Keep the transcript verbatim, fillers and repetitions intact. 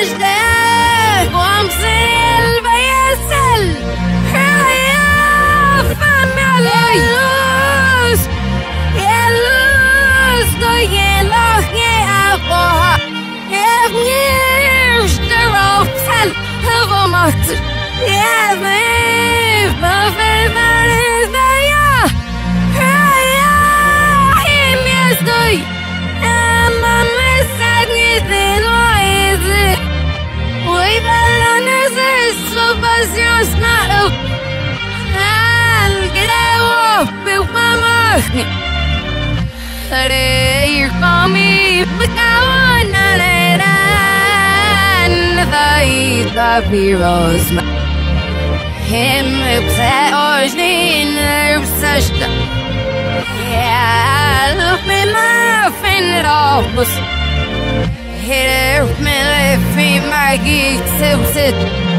أجداد وأمصير البياسل يا فم علي اللوز يا اللوز ضي لوح يا أبوها يا بنيش تروفسل هبو مطر يا بنيش ما في مالي ضيا يا حيم يزدي يا ماما سادني ذي Pasión malo, al grabo me vamos. Reír con mi cabana le dan la ida piros. Him upset or seen upset. Yeah, look me my friend off. Here me le fi my geeks upset.